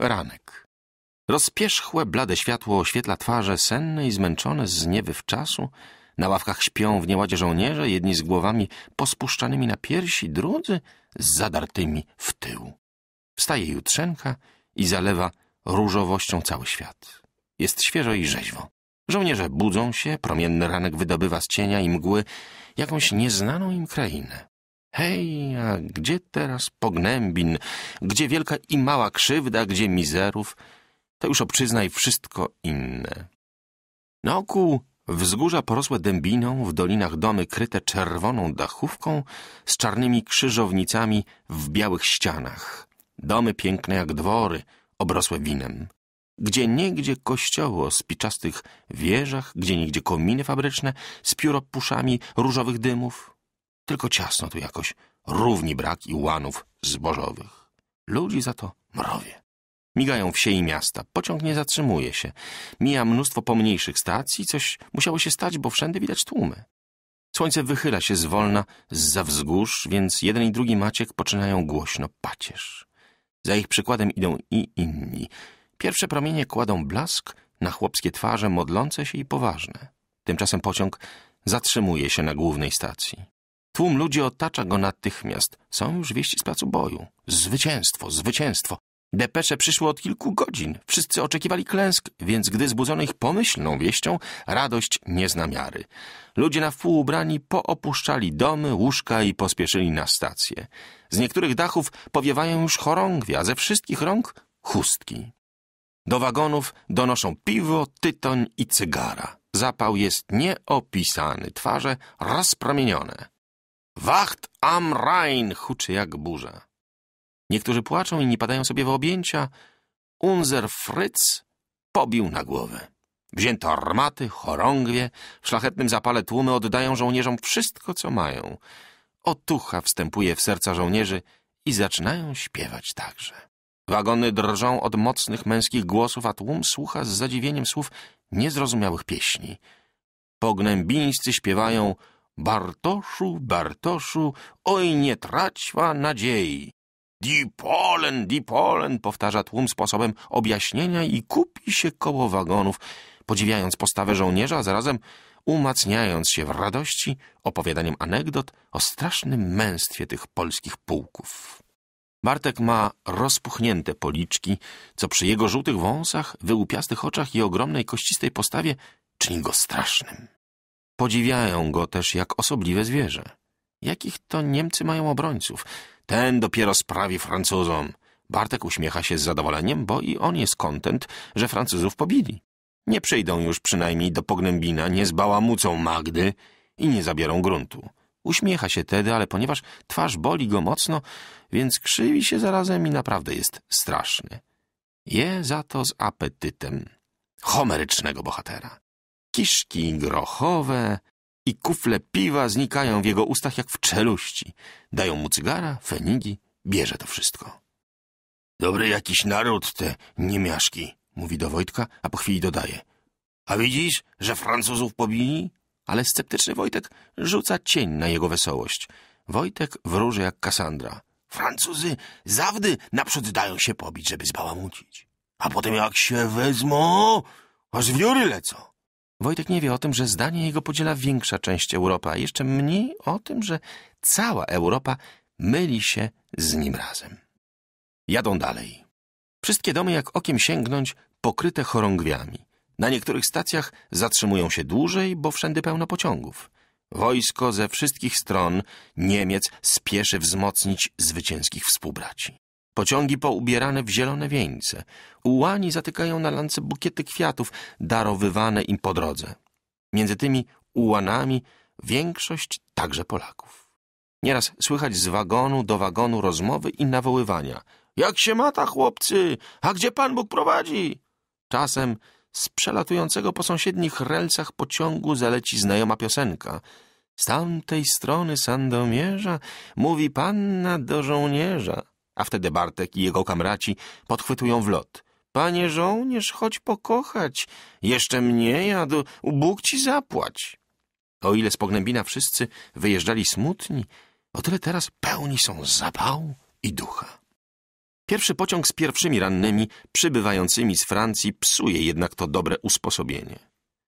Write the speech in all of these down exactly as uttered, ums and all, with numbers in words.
Ranek. Rozpierzchłe, blade światło oświetla twarze senne i zmęczone z niewyw czasu. Na ławkach śpią w nieładzie żołnierze, jedni z głowami pospuszczanymi na piersi, drudzy z zadartymi w tył. Wstaje jutrzenka i zalewa różowością cały świat. Jest świeżo i rzeźwo. Żołnierze budzą się, promienny ranek wydobywa z cienia i mgły jakąś nieznaną im krainę. Hej, a gdzie teraz Pognębin? Gdzie wielka i mała krzywda, gdzie mizerów? To już obczyzna i wszystko inne. Na oku wzgórza porosłe dębiną, w dolinach domy kryte czerwoną dachówką z czarnymi krzyżownicami w białych ścianach. Domy piękne jak dwory, obrosłe winem. Gdzie niegdzie kościoły o spiczastych wieżach, gdzie niegdzie kominy fabryczne z pióropuszami różowych dymów. Tylko ciasno tu jakoś, równi brak i łanów zbożowych. Ludzi za to mrowie. Migają wsie i miasta, pociąg nie zatrzymuje się. Mija mnóstwo pomniejszych stacji, coś musiało się stać, bo wszędzie widać tłumy. Słońce wychyla się zwolna zza wzgórz, więc jeden i drugi Maciek poczynają głośno pacierz. Za ich przykładem idą i inni. Pierwsze promienie kładą blask na chłopskie twarze modlące się i poważne. Tymczasem pociąg zatrzymuje się na głównej stacji. Tłum ludzi otacza go natychmiast. Są już wieści z placu boju. Zwycięstwo, zwycięstwo. Depesze przyszły od kilku godzin. Wszyscy oczekiwali klęsk, więc gdy zbudzono ich pomyślną wieścią, radość nie zna miary. Ludzie na wpół ubrani poopuszczali domy, łóżka i pospieszyli na stację. Z niektórych dachów powiewają już chorągwie, a ze wszystkich rąk chustki. Do wagonów donoszą piwo, tytoń i cygara. Zapał jest nieopisany, twarze rozpromienione. Wacht am Rhein! Huczy jak burza. Niektórzy płaczą, inni padają sobie w objęcia. Unser Fritz pobił na głowę. Wzięto armaty, chorągwie. W szlachetnym zapale tłumy oddają żołnierzom wszystko, co mają. Otucha wstępuje w serca żołnierzy i zaczynają śpiewać także. Wagony drżą od mocnych męskich głosów, a tłum słucha z zadziwieniem słów niezrozumiałych pieśni. Pognębińscy śpiewają Bartoszu, Bartoszu, oj nie traćwa nadziei. Die Polen, die Polen, powtarza tłum sposobem objaśnienia i kupi się koło wagonów, podziwiając postawę żołnierza, a zarazem umacniając się w radości opowiadaniem anegdot o strasznym męstwie tych polskich pułków. Bartek ma rozpuchnięte policzki, co przy jego żółtych wąsach, wyłupiastych oczach i ogromnej kościstej postawie czyni go strasznym. Podziwiają go też jak osobliwe zwierzę. Jakich to Niemcy mają obrońców? Ten dopiero sprawi Francuzom. Bartek uśmiecha się z zadowoleniem, bo i on jest kontent, że Francuzów pobili. Nie przyjdą już przynajmniej do Pognębina, nie zbałamucą Magdy i nie zabiorą gruntu. Uśmiecha się tedy, ale ponieważ twarz boli go mocno, więc krzywi się zarazem i naprawdę jest straszny. Je za to z apetytem homerycznego bohatera. Kiszki grochowe i kufle piwa znikają w jego ustach jak w czeluści. Dają mu cygara, fenigi, bierze to wszystko. Dobry jakiś naród te niemiaszki, mówi do Wojtka, a po chwili dodaje. A widzisz, że Francuzów pobili? Ale sceptyczny Wojtek rzuca cień na jego wesołość. Wojtek wróży jak Kasandra. Francuzy zawdy naprzód dają się pobić, żeby zbałamucić. A potem jak się wezmą, aż wiory lecą. Wojtek nie wie o tym, że zdanie jego podziela większa część Europy, a jeszcze mniej o tym, że cała Europa myli się z nim razem. Jadą dalej. Wszystkie domy jak okiem sięgnąć pokryte chorągwiami. Na niektórych stacjach zatrzymują się dłużej, bo wszędzie pełno pociągów. Wojsko ze wszystkich stron Niemiec spieszy wzmocnić zwycięskich współbraci. Pociągi poubierane w zielone wieńce. Ułani zatykają na lance bukiety kwiatów darowywane im po drodze. Między tymi ułanami większość także Polaków. Nieraz słychać z wagonu do wagonu rozmowy i nawoływania. Jak się mata, chłopcy? A gdzie Pan Bóg prowadzi? Czasem z przelatującego po sąsiednich relcach pociągu zaleci znajoma piosenka. Z tamtej strony Sandomierza mówi panna do żołnierza. A wtedy Bartek i jego kamraci podchwytują w lot. Panie żołnierz, chodź pokochać. Jeszcze mnie jadł, Bóg ci zapłać. O ile z Pognębina wszyscy wyjeżdżali smutni, o tyle teraz pełni są zapału i ducha. Pierwszy pociąg z pierwszymi rannymi przybywającymi z Francji psuje jednak to dobre usposobienie.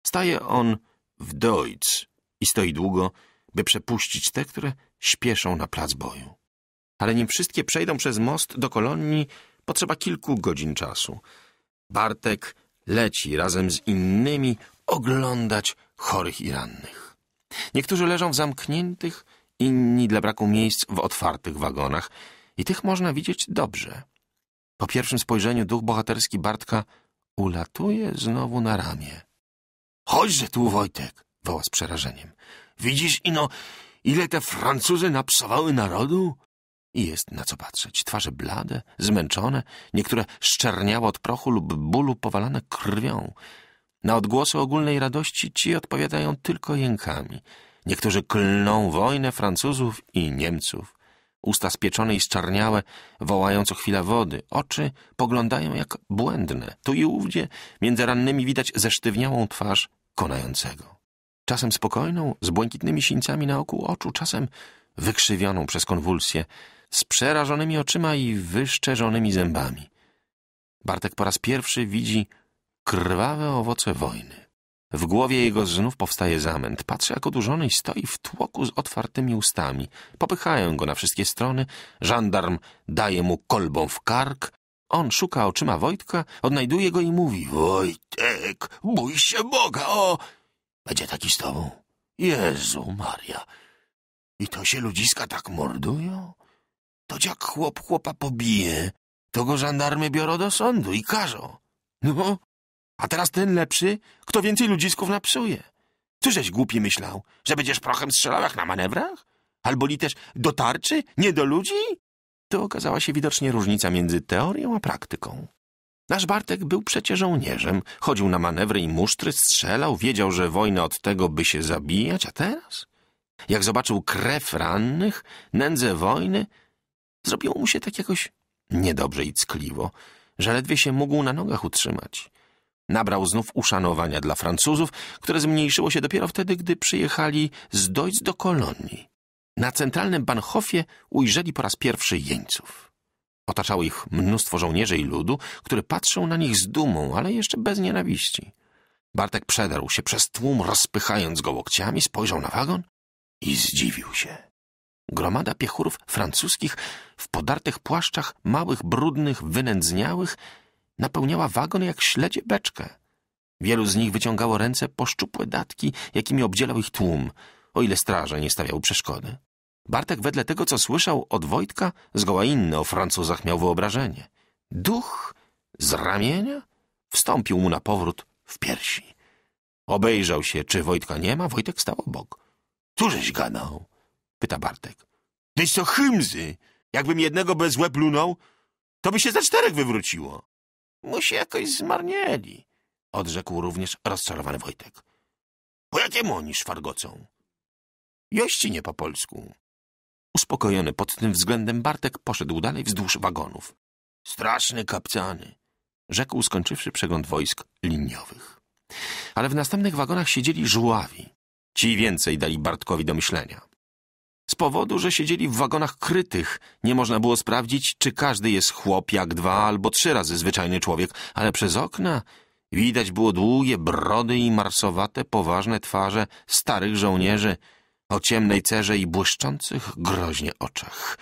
Staje on w Deutz i stoi długo, by przepuścić te, które śpieszą na plac boju. Ale nim wszystkie przejdą przez most do kolonii, potrzeba kilku godzin czasu. Bartek leci razem z innymi oglądać chorych i rannych. Niektórzy leżą w zamkniętych, inni dla braku miejsc w otwartych wagonach i tych można widzieć dobrze. Po pierwszym spojrzeniu duch bohaterski Bartka ulatuje znowu na ramię. — Chodźże tu, Wojtek! — woła z przerażeniem. — Widzisz, ino, ile te Francuzy napsowały narodu? I jest na co patrzeć. Twarze blade, zmęczone, niektóre szczerniałe od prochu lub bólu powalane krwią. Na odgłosy ogólnej radości ci odpowiadają tylko jękami. Niektórzy klną wojnę Francuzów i Niemców. Usta spieczone i zczarniałe wołają co chwila wody. Oczy poglądają jak błędne. Tu i ówdzie między rannymi widać zesztywniałą twarz konającego. Czasem spokojną, z błękitnymi sińcami na oku oczu, czasem wykrzywioną przez konwulsję, z przerażonymi oczyma i wyszczerzonymi zębami. Bartek po raz pierwszy widzi krwawe owoce wojny. W głowie jego znów powstaje zamęt. Patrzy, jak odurzony i stoi w tłoku z otwartymi ustami. Popychają go na wszystkie strony. Żandarm daje mu kolbą w kark. On szuka oczyma Wojtka, odnajduje go i mówi: Wojtek, bój się Boga, o! Będzie taki z tobą. Jezu Maria! I to się ludziska tak mordują? To jak chłop chłopa pobije, to go żandarmy biorą do sądu i karzą. No, a teraz ten lepszy, kto więcej ludzisków napsuje. Cóżeś głupi myślał, że będziesz prochem strzelał jak na manewrach? Albo li też do tarczy, nie do ludzi? To okazała się widocznie różnica między teorią a praktyką. Nasz Bartek był przecież żołnierzem, chodził na manewry i musztry, strzelał, wiedział, że wojna od tego, by się zabijać, a teraz? Jak zobaczył krew rannych, nędzę wojny, zrobiło mu się tak jakoś niedobrze i ckliwo, że ledwie się mógł na nogach utrzymać. Nabrał znów uszanowania dla Francuzów, które zmniejszyło się dopiero wtedy, gdy przyjechali z Deutz do kolonii. Na centralnym Bahnhofie ujrzeli po raz pierwszy jeńców. Otaczało ich mnóstwo żołnierzy i ludu, który patrzył na nich z dumą, ale jeszcze bez nienawiści. Bartek przedarł się przez tłum, rozpychając go łokciami, spojrzał na wagon i zdziwił się. Gromada piechurów francuskich w podartych płaszczach, małych, brudnych, wynędzniałych, napełniała wagon jak śledzie beczkę. Wielu z nich wyciągało ręce po szczupłe datki, jakimi obdzielał ich tłum, o ile straże nie stawiały przeszkody. Bartek wedle tego, co słyszał od Wojtka, zgoła inne o Francuzach miał wyobrażenie. Duch z ramienia wstąpił mu na powrót w piersi. Obejrzał się, czy Wojtka nie ma. Wojtek stał obok. — Cóżeś gadał? — pyta Bartek. — Tyś to chymzy! Jakbym jednego bez łeb lunął, to by się za czterech wywróciło. — Mu się jakoś zmarnieli — odrzekł również rozczarowany Wojtek. — Po jakiemu oni szwargocą? — Jości nie po polsku. Uspokojony pod tym względem Bartek poszedł dalej wzdłuż wagonów. — Straszny kapcany — rzekł, skończywszy przegląd wojsk liniowych. Ale w następnych wagonach siedzieli żuławi. Ci więcej dali Bartkowi do myślenia. Z powodu, że siedzieli w wagonach krytych, nie można było sprawdzić, czy każdy jest chłop jak dwa albo trzy razy zwyczajny człowiek, ale przez okna widać było długie brody i marsowate, poważne twarze starych żołnierzy o ciemnej cerze i błyszczących groźnie oczach.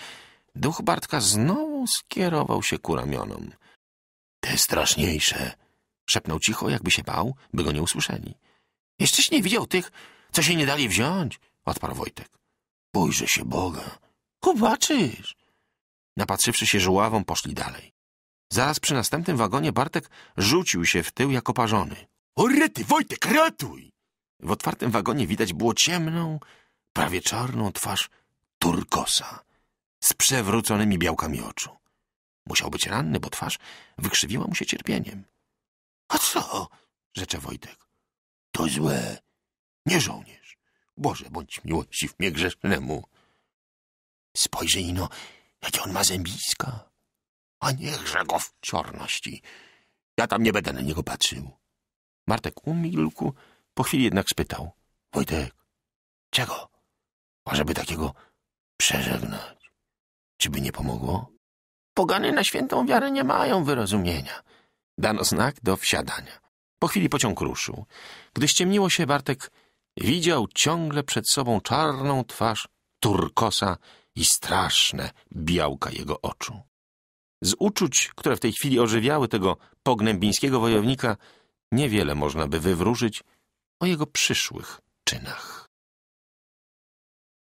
Duch Bartka znowu skierował się ku ramionom. — Te straszniejsze! — szepnął cicho, jakby się bał, by go nie usłyszeli. — Jeszcześ nie widział tych, co się nie dali wziąć? — odparł Wojtek. Bójże się Boga. Zobaczysz. Napatrzywszy się żuławą, poszli dalej. Zaraz przy następnym wagonie Bartek rzucił się w tył jak oparzony. O rety, Wojtek, ratuj! W otwartym wagonie widać było ciemną, prawie czarną twarz turkosa z przewróconymi białkami oczu. Musiał być ranny, bo twarz wykrzywiła mu się cierpieniem. A co? Rzecze Wojtek. To złe. Nie żołnierz. Boże, bądź miłościw mnie grzesznemu. Spojrzyj ino, jakie on ma zębiska. A niechże go w ciorności. Ja tam nie będę na niego patrzył. Bartek umilkł, po chwili jednak spytał. Wojtek, czego? A żeby takiego przeżegnać. Czy by nie pomogło? Pogany na świętą wiarę nie mają wyrozumienia. Dano znak do wsiadania. Po chwili pociąg ruszył. Gdy ściemniło się, Bartek widział ciągle przed sobą czarną twarz Turkosa i straszne białka jego oczu. Z uczuć, które w tej chwili ożywiały tego pognębińskiego wojownika, niewiele można by wywróżyć o jego przyszłych czynach.